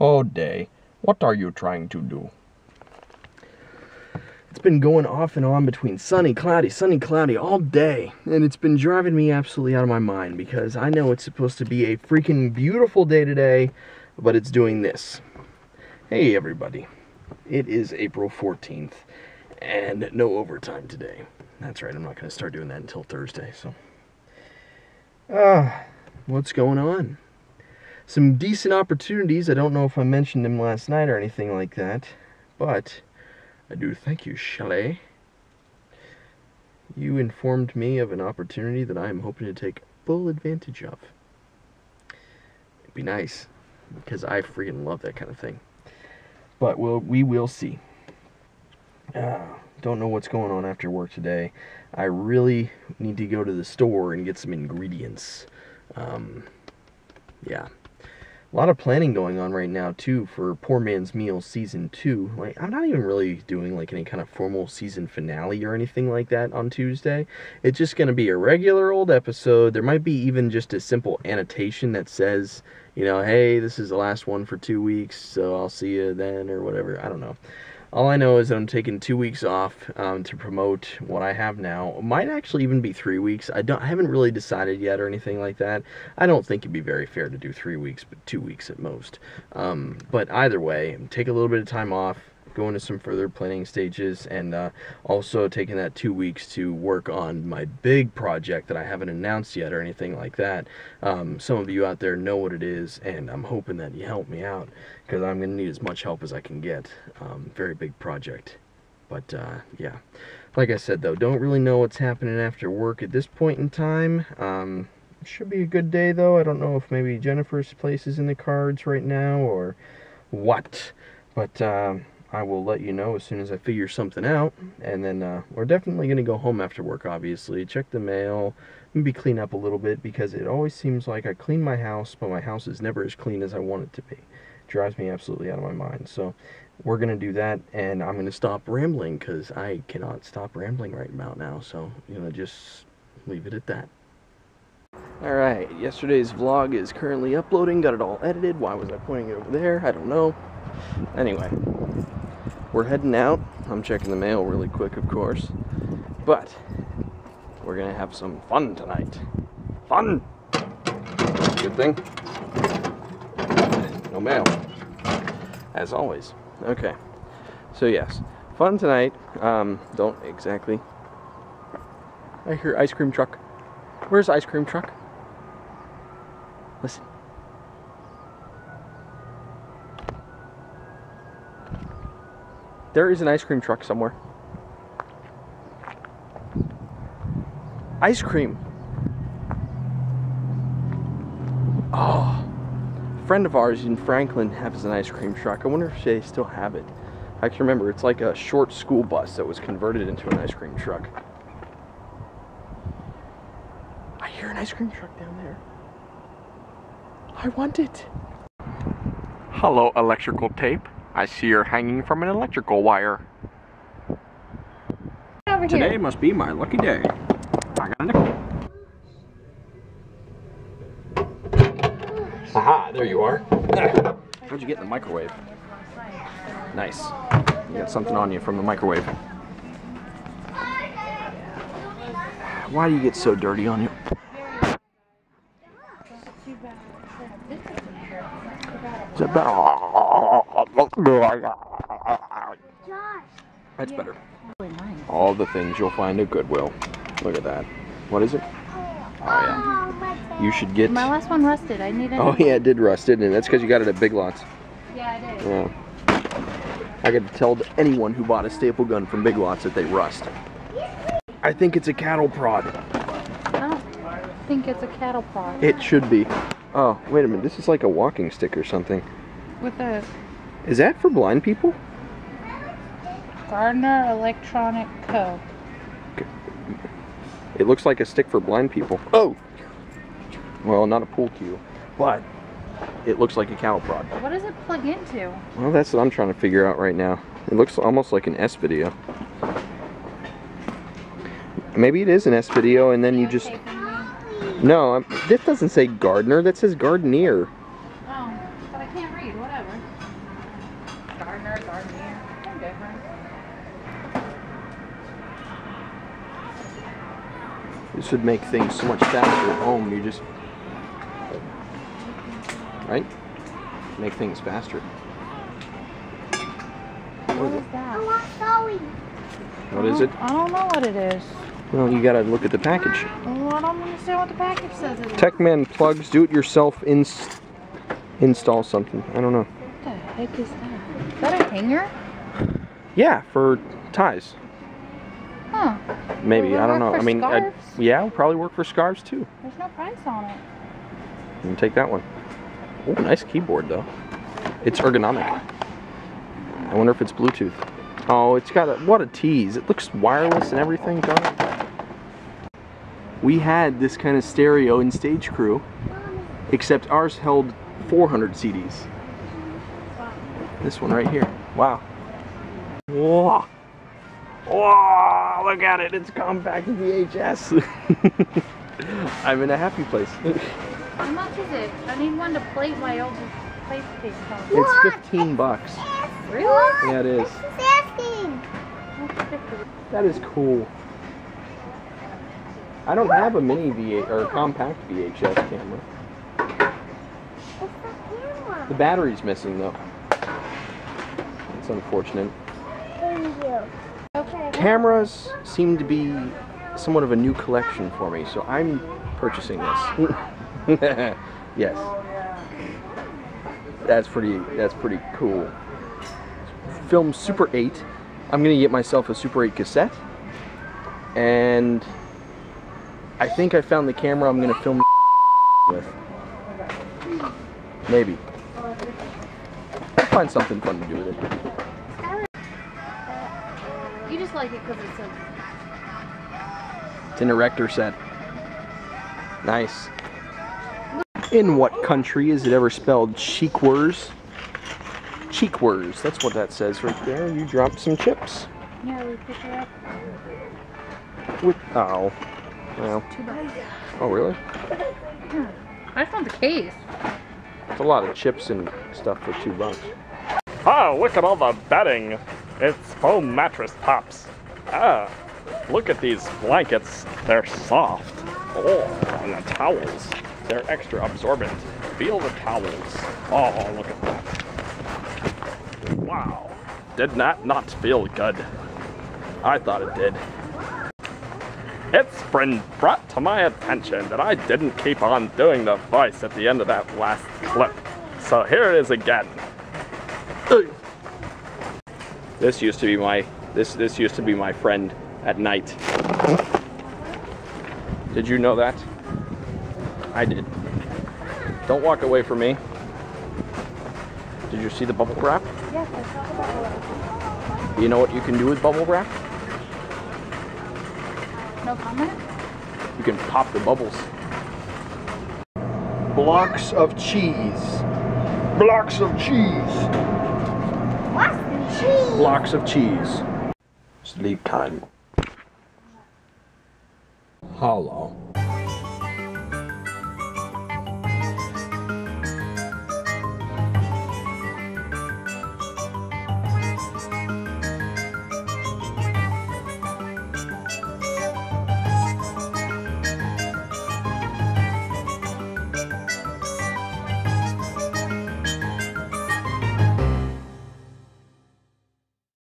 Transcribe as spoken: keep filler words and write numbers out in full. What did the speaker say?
Oh, day. What are you trying to do? It's been going off and on between sunny, cloudy, sunny, cloudy all day. And it's been driving me absolutely out of my mind because I know it's supposed to be a freaking beautiful day today, but it's doing this. Hey, everybody. It is April fourteenth and no overtime today. That's right. I'm not going to start doing that until Thursday, so... Ah, uh, what's going on? Some decent opportunities. I don't know if I mentioned them last night or anything like that, but I do thank you, Chalet. You informed me of an opportunity that I am hoping to take full advantage of. It'd be nice, because I freaking love that kind of thing. But we'll, we will see. Uh, don't know what's going on after work today. I really need to go to the store and get some ingredients. Um, yeah. A lot of planning going on right now, too, for Poor Man's Meal Season two. Like, I'm not even really doing, like, any kind of formal season finale or anything like that on Tuesday. It's just going to be a regular old episode. There might be even just a simple annotation that says, you know, hey, this is the last one for two weeks, so I'll see you then or whatever. I don't know. All I know is that I'm taking two weeks off um, to promote what I have now. It might actually even be three weeks. I don't. I haven't really decided yet or anything like that. I don't think it'd be very fair to do three weeks, but two weeks at most. Um, but either way, take a little bit of time off, go into some further planning stages, and uh, also taking that two weeks to work on my big project that I haven't announced yet or anything like that. Um, some of you out there know what it is, and I'm hoping that you help me out, because I'm going to need as much help as I can get. Um, very big project. But, uh, yeah. Like I said, though, don't really know what's happening after work at this point in time. Um, should be a good day, though. I don't know if maybe Jennifer's place is in the cards right now or what. But, um... I will let you know as soon as I figure something out, and then uh, we're definitely going to go home after work, obviously, check the mail, maybe clean up a little bit, because it always seems like I clean my house, but my house is never as clean as I want it to be. It drives me absolutely out of my mind, so we're going to do that, and I'm going to stop rambling, because I cannot stop rambling right about now, so, you know, just leave it at that. Alright, yesterday's vlog is currently uploading, got it all edited. Why was I pointing it over there? I don't know. Anyway. We're heading out. I'm checking the mail really quick, of course, but we're gonna have some fun tonight. Fun! Good thing. No mail. As always. Okay. So yes, fun tonight. Um, don't exactly... I hear ice cream truck. Where's the ice cream truck? Listen. There is an ice cream truck somewhere. Ice cream. Oh, a friend of ours in Franklin has an ice cream truck. I wonder if they still have it. I can remember it's like a short school bus that was converted into an ice cream truck. I hear an ice cream truck down there. I want it. Hello, electrical tape. I see you're hanging from an electrical wire. Over here. Today must be my lucky day. I got a nickel. Aha, there you are. How'd you get in the microwave? Nice. You got something on you from the microwave. Why do you get so dirty on you? Is that better? That's better. All the things you'll find at Goodwill. Look at that. What is it? Oh, yeah. You should get... My last one rusted. I need it. Oh, yeah, it did rust, and that's because you got it at Big Lots. Yeah, I did. Yeah. I could tell anyone who bought a staple gun from Big Lots that they rust. I think it's a cattle prod. I don't think it's a cattle prod. It should be. Oh, wait a minute. This is like a walking stick or something. With a... Is that for blind people? Gardner Electronic Co. It looks like a stick for blind people. Oh! Well, not a pool cue, but it looks like a cattle prod. What does it plug into? Well, that's what I'm trying to figure out right now. It looks almost like an S-video. Maybe it is an S-video and then you, you just... No, I'm... this doesn't say Gardner, that says Gardeneer. can't read, whatever. Gardner, Gardeneer, no difference. This would make things so much faster at home. You just, right? Make things faster. What is that? I want sewing. What is it? I don't know what it is. Well, you gotta look at the package. Well, I don't understand what the package says. Techman plugs, do-it-yourself ins install something. I don't know. What the heck is that? Is that a hanger? Yeah, for ties. Huh. Maybe, I don't know. I mean, I, yeah, it'll probably work for scarves too. There's no price on it. You can take that one. Oh, nice keyboard though. It's ergonomic. I wonder if it's Bluetooth. Oh, it's got a, what a tease. It looks wireless and everything, don't it? We had this kind of stereo in Stage Crew, except ours held four hundred C Ds. This one right here. Wow. Whoa. Whoa, look at it. It's compact V H S. I'm in a happy place. How much is it? I need one to plate my old PlayStation. It's fifteen bucks. Really? Yeah, it is. That is cool. I don't have a mini V H S or a compact V H S camera. The battery's missing though. It's unfortunate. Cameras seem to be somewhat of a new collection for me, so I'm purchasing this. Yes. That's pretty. That's pretty cool. Film Super eight. I'm gonna get myself a Super eight cassette, and I think I found the camera I'm gonna film with. Maybe. I'll find something fun to do with it. You just like it because it's a. It's an erector set. Nice. In what country is it ever spelled Cheekwers? Cheekwers, that's what that says right there. You dropped some chips. Yeah, we picked it up. With, oh. Well. Oh, really? Yeah. I found the case. It's a lot of chips and stuff for two bucks. Oh, look at all the bedding. It's foam mattress tops. Ah, look at these blankets. They're soft. Oh, and the towels. They're extra absorbent. Feel the towels. Oh, look at that. Wow, did not not feel good. I thought it did. It's been brought to my attention that I didn't keep on doing the voice at the end of that last clip. So here it is again. This used to be my this this used to be my friend at night. Did you know that? I did. Don't walk away from me. Did you see the bubble wrap? Yes, I saw the bubble wrap. You know what you can do with bubble wrap? No comment? You can pop the bubbles. Blocks of cheese. Blocks of cheese. Blocks of cheese. Blocks of cheese. Sleep time. Hello.